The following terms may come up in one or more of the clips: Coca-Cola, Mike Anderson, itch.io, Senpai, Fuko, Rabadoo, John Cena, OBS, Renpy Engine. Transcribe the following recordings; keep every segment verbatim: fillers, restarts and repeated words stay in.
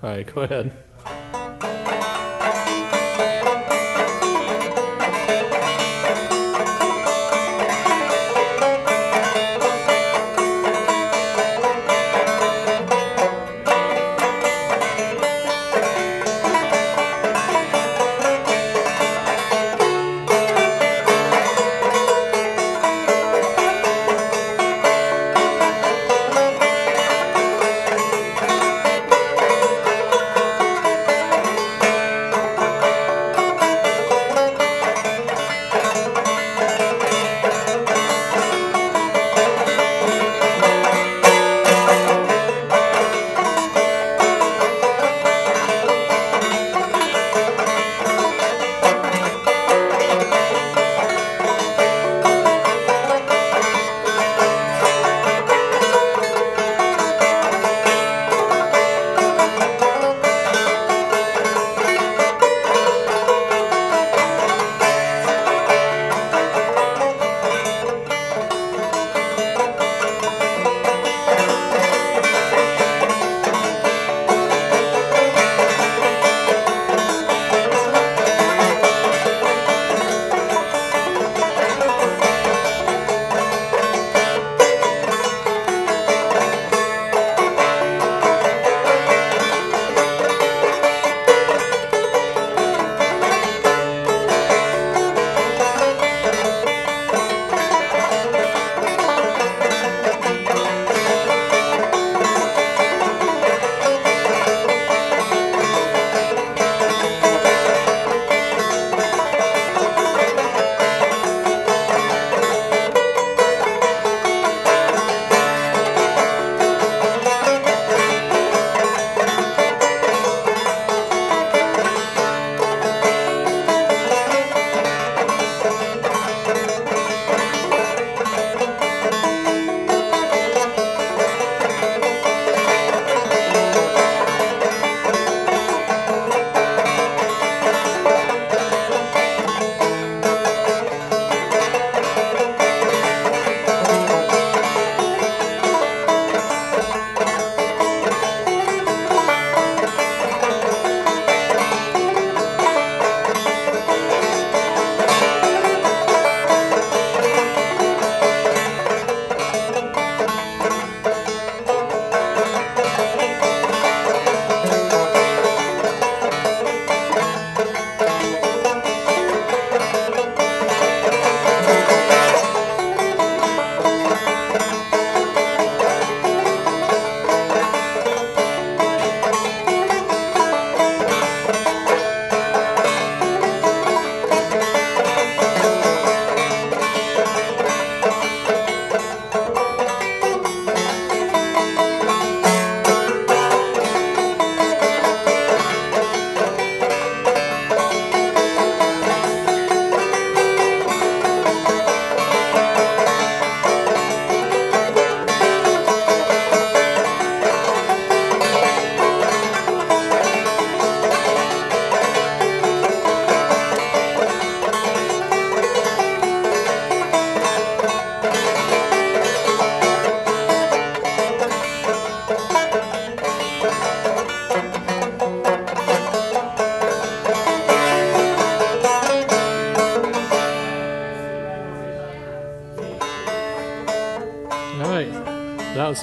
All right, go ahead.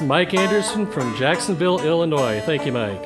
Mike Anderson from Jacksonville, Illinois. Thank you, Mike.